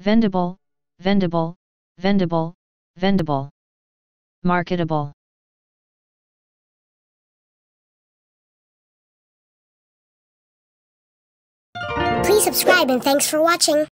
Vendible, vendible, vendible, vendible. Marketable. Please subscribe and thanks for watching.